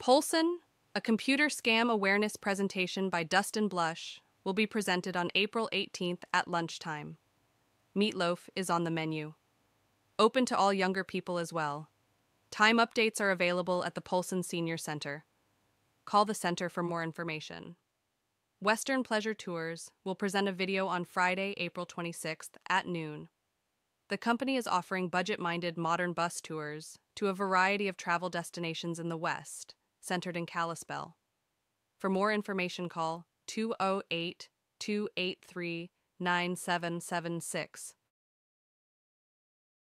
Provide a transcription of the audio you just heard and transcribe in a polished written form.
Polson, a computer scam awareness presentation by Dustin Blush, will be presented on April 18th at lunchtime. Meatloaf is on the menu. Open to all younger people as well. Time updates are available at the Polson Senior Center. Call the center for more information. Western Pleasure Tours will present a video on Friday, April 26th at noon. The company is offering budget-minded modern bus tours to a variety of travel destinations in the West, centered in Kalispell. For more information, call 208-283-9776.